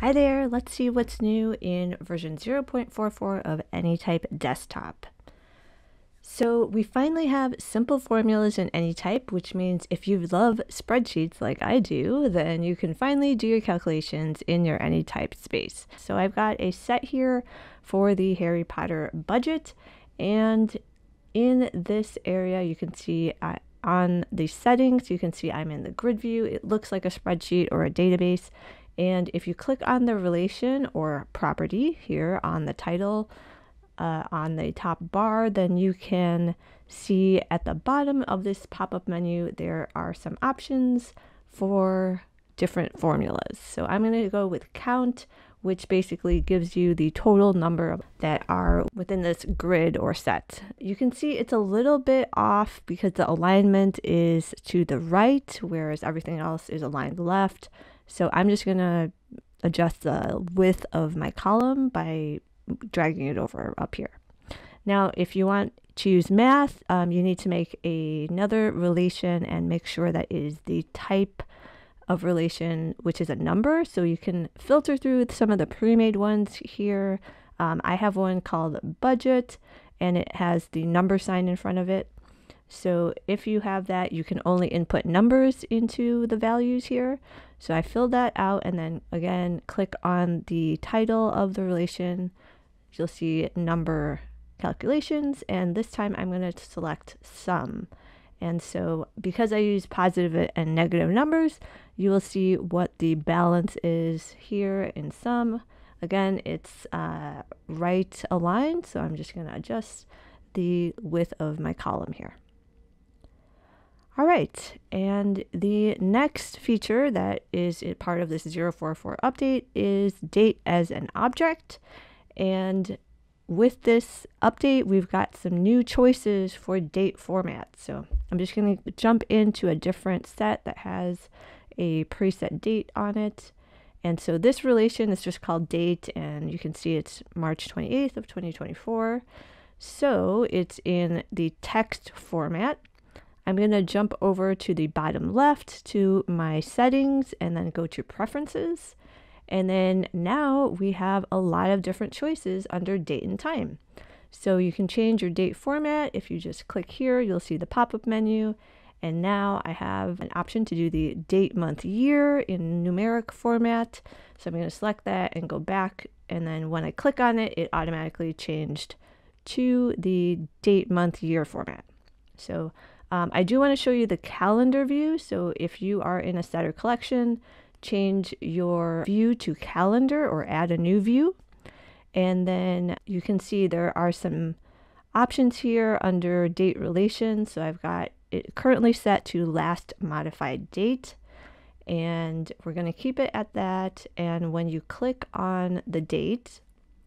Hi there, let's see what's new in version 0.44 of Anytype Desktop. So we finally have simple formulas in Anytype, which means if you love spreadsheets like I do, then you can finally do your calculations in your Anytype space. So I've got a set here for the Harry Potter budget, and in this area you can see on the settings, you can see I'm in the grid view. It looks like a spreadsheet or a database. And if you click on the relation or property here on the title, on the top bar, then you can see at the bottom of this pop-up menu, there are some options for different formulas. So I'm going to go with count, which basically gives you the total number that are within this grid or set. You can see it's a little bit off because the alignment is to the right, whereas everything else is aligned left. So I'm just gonna adjust the width of my column by dragging it over up here. Now, if you want to use math, you need to make another relation and make sure that it is the type of relation, which is a number. So you can filter through some of the pre-made ones here. I have one called budget and it has the number sign in front of it. So if you have that, you can only input numbers into the values here. So I filled that out and then again, click on the title of the relation. You'll see number calculations. And this time I'm going to select sum. And so because I use positive and negative numbers, you will see what the balance is here in sum. Again, it's right aligned, so I'm just going to adjust the width of my column here. All right, and the next feature that is part of this 0.44 update is date as an object. And with this update, we've got some new choices for date format. So I'm just going to jump into a different set that has a preset date on it. And so this relation is just called date, and you can see it's March 28th of 2024. So it's in the text format. I'm going to jump over to the bottom left to my settings and then go to preferences. And then now we have a lot of different choices under date and time. So you can change your date format. If you just click here, you'll see the pop-up menu. And now I have an option to do the date, month, year in numeric format. So I'm going to select that and go back. And then when I click on it, it automatically changed to the date, month, year format. So I do want to show you the calendar view. So if you are in a set or collection, change your view to calendar or add a new view. And then you can see there are some options here under date relation. So I've got it currently set to last modified date, and we're going to keep it at that. And when you click on the date,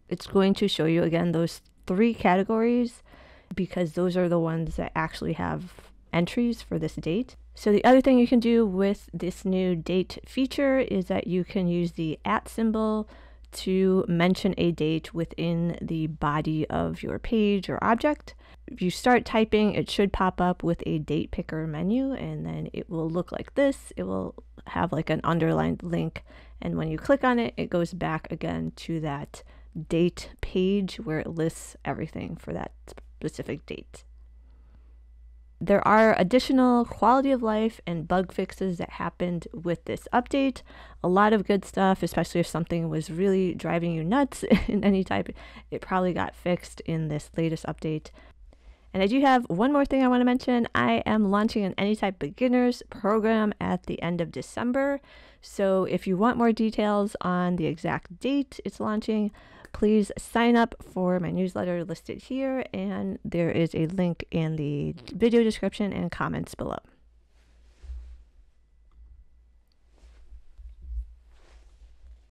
it's going to show you again those three categories because those are the ones that actually have entries for this date. So the other thing you can do with this new date feature is that you can use the at symbol to mention a date within the body of your page or object. If you start typing, it should pop up with a date picker menu, and then it will look like this. It will have like an underlined link. And when you click on it, it goes back again to that date page where it lists everything for that specific date. There are additional quality of life and bug fixes that happened with this update. A lot of good stuff, especially if something was really driving you nuts in any type, it probably got fixed in this latest update. And I do have one more thing I want to mention. I am launching an Anytype Beginners program at the end of December. So if you want more details on the exact date it's launching, please sign up for my newsletter listed here, and there is a link in the video description and comments below.